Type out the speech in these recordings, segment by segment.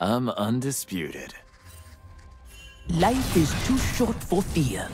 I'm undisputed. Life is too short for fear.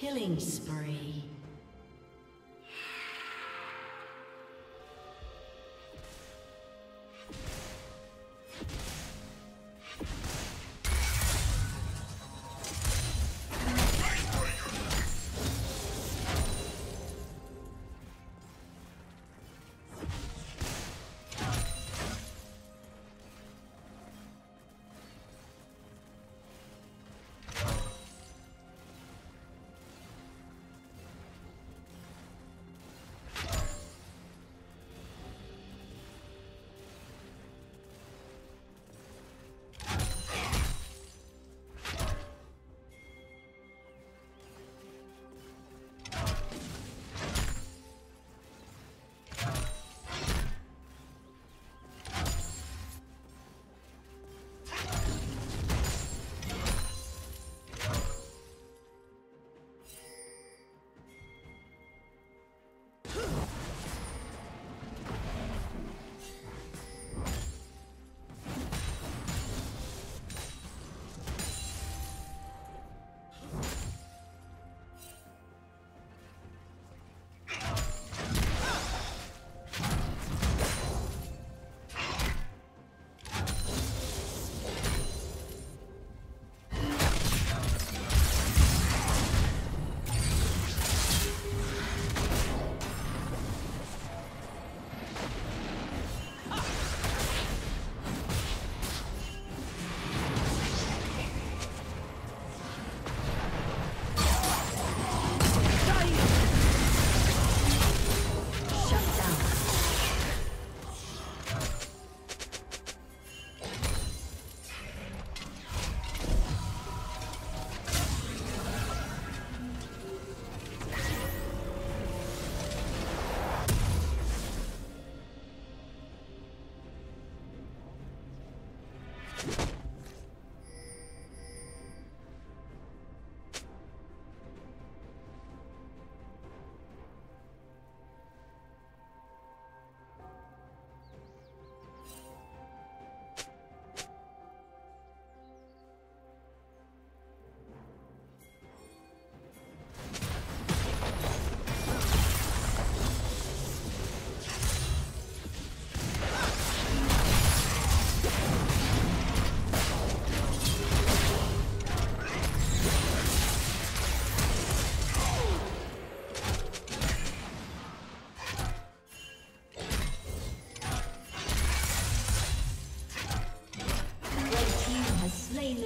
Killing spree.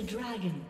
Dragon.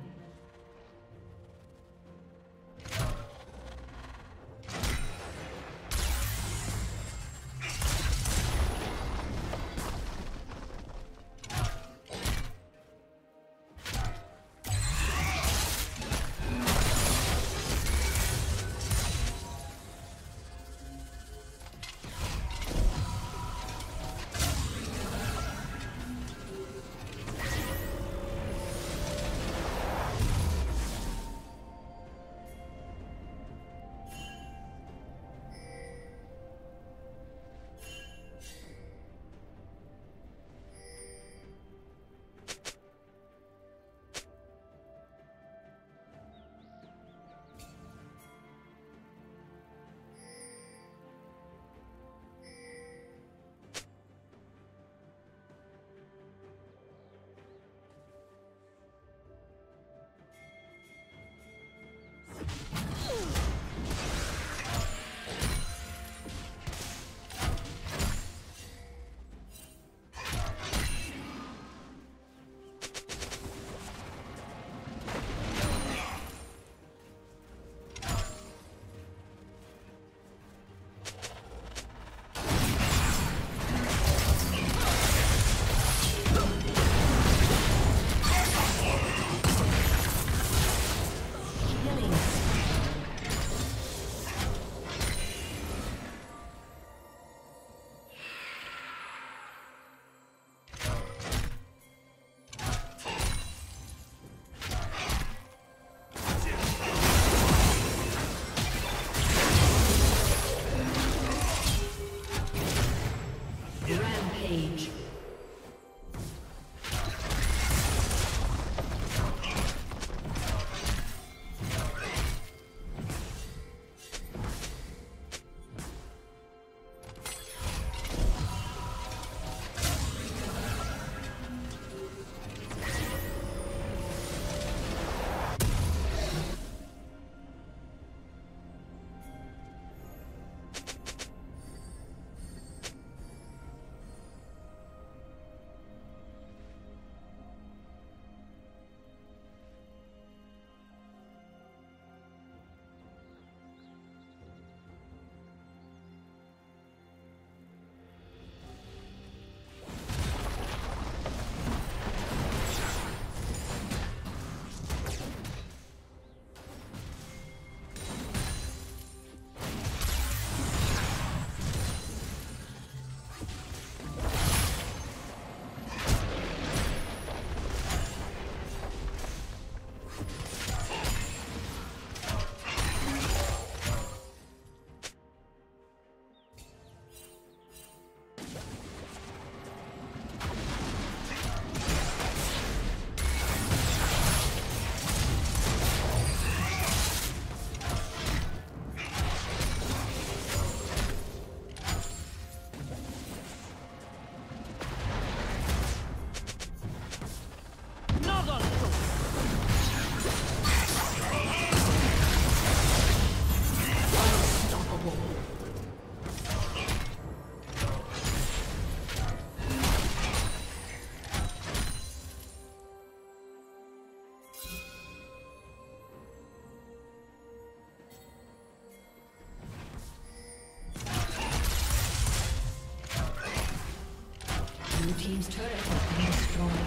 team's turret has been destroyed.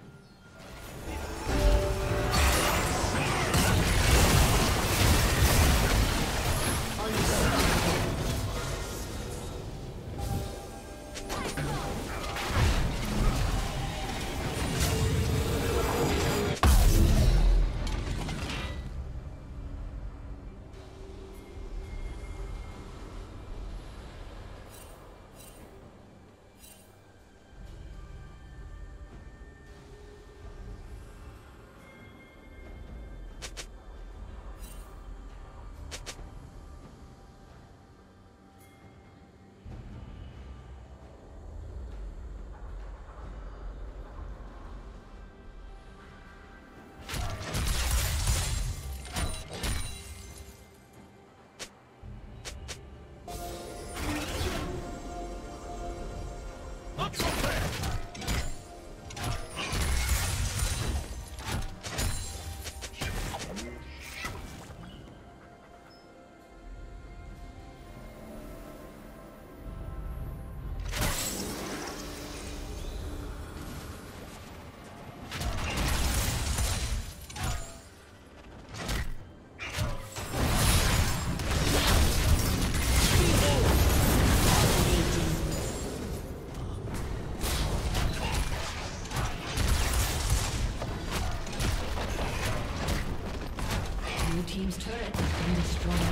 Team's turret has been destroyed.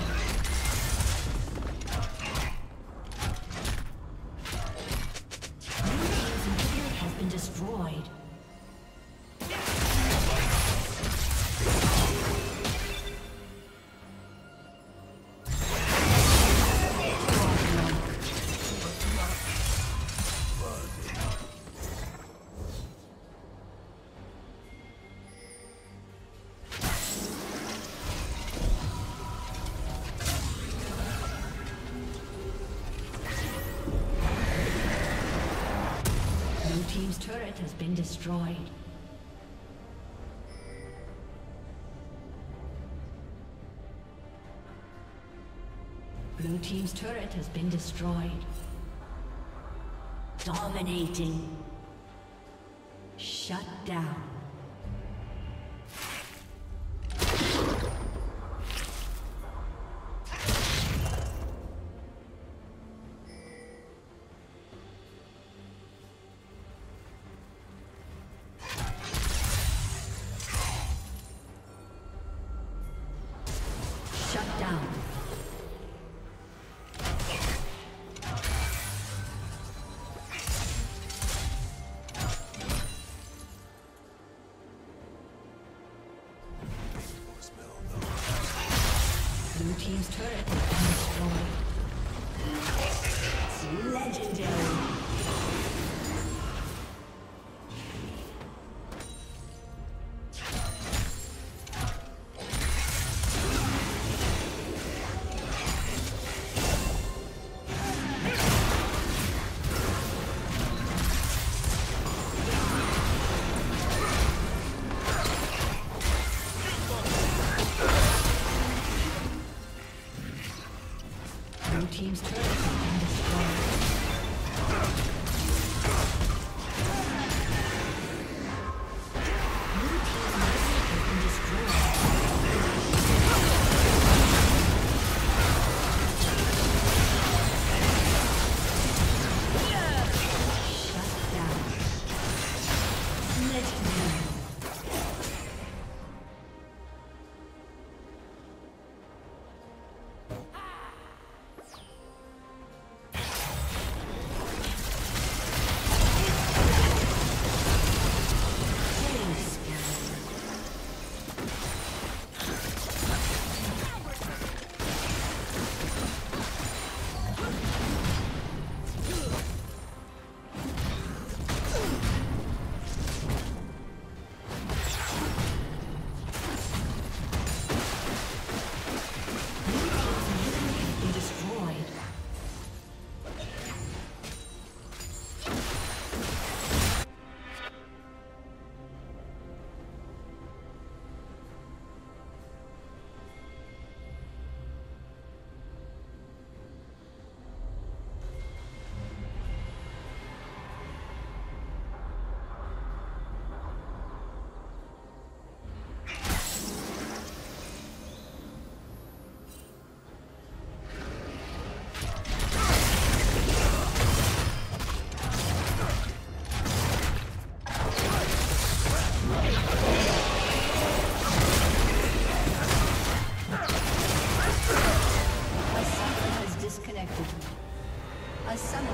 Team's turret has been destroyed. Blue team's turret has been destroyed. Dominating. Shut down. team's turret has been destroyed. It's legendary. Team's turret and destroyed. Blue team has been destroyed. Yeah. Shut down. Legendary. A summoner